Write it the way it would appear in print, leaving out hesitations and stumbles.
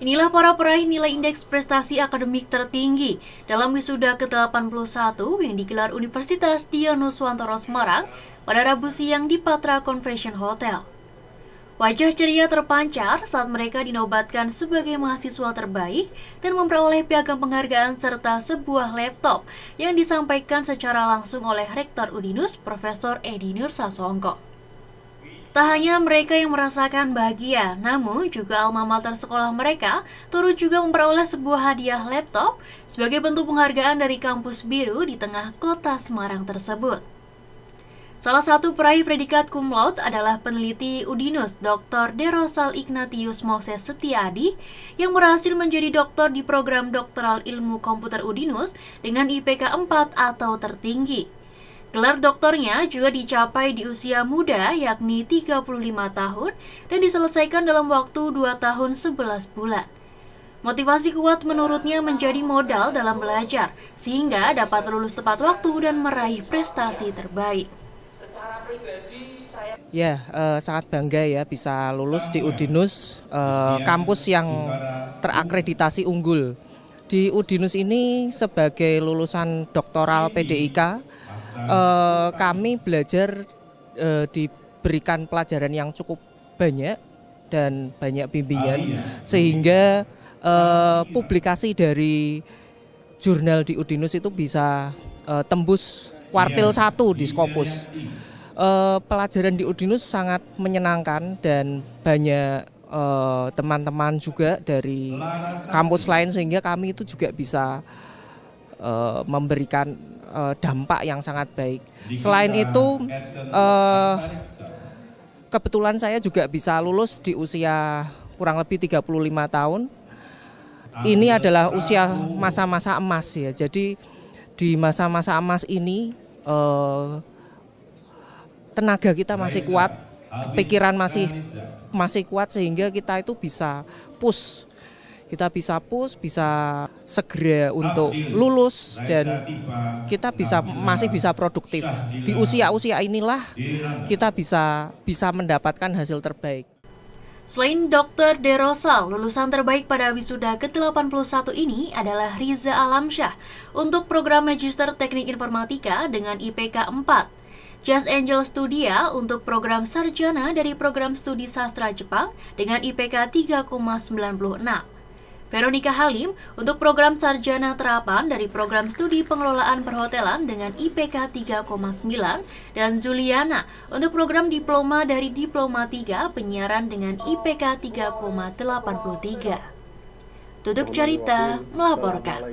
Inilah para peraih nilai indeks prestasi akademik tertinggi dalam wisuda ke-81 yang digelar Universitas Dian Nuswantoro Semarang pada Rabu siang di Patra Convention Hotel. Wajah ceria terpancar saat mereka dinobatkan sebagai mahasiswa terbaik dan memperoleh piagam penghargaan serta sebuah laptop yang disampaikan secara langsung oleh Rektor Udinus Profesor Edi Nur Sasongko. Tak hanya mereka yang merasakan bahagia, namun juga alma mater sekolah mereka turut juga memperoleh sebuah hadiah laptop sebagai bentuk penghargaan dari kampus biru di tengah kota Semarang tersebut. Salah satu peraih predikat cum laude adalah peneliti Udinus Dr. De Rosal Ignatius Moses Setiadi yang berhasil menjadi doktor di program doktoral ilmu komputer Udinus dengan IPK 4 atau tertinggi. Gelar doktornya juga dicapai di usia muda yakni 35 tahun dan diselesaikan dalam waktu 2 tahun 11 bulan. Motivasi kuat menurutnya menjadi modal dalam belajar sehingga dapat lulus tepat waktu dan meraih prestasi terbaik. Ya, sangat bangga ya bisa lulus di Udinus, kampus yang terakreditasi unggul. Di Udinus ini sebagai lulusan doktoral PDIK, kami belajar diberikan pelajaran yang cukup banyak dan banyak bimbingan, sehingga publikasi dari jurnal di Udinus itu bisa tembus kuartil 1 di Skopus. Pelajaran di Udinus sangat menyenangkan dan banyak teman-teman juga dari kampus lain, sehingga kami itu juga bisa memberikan dampak yang sangat baik. Selain itu, kebetulan saya juga bisa lulus di usia kurang lebih 35 tahun. Ini adalah usia masa-masa emas ya. Jadi di masa-masa emas ini tenaga kita masih kuat, pikiran masih kuat, sehingga kita itu bisa push. Kita bisa push, bisa segera untuk lulus, dan kita bisa masih bisa produktif. Di usia-usia inilah kita bisa mendapatkan hasil terbaik. Selain Dr. De Rosal, lulusan terbaik pada wisuda ke-81 ini adalah Riza Alamsyah untuk program Magister Teknik Informatika dengan IPK 4. Just Angel Studia untuk program sarjana dari program studi sastra Jepang dengan IPK 3,96. Veronica Halim untuk program sarjana terapan dari program studi pengelolaan perhotelan dengan IPK 3,9. Dan Juliana untuk program diploma dari Diploma 3 penyiaran dengan IPK 3,83. Tutup Carita melaporkan.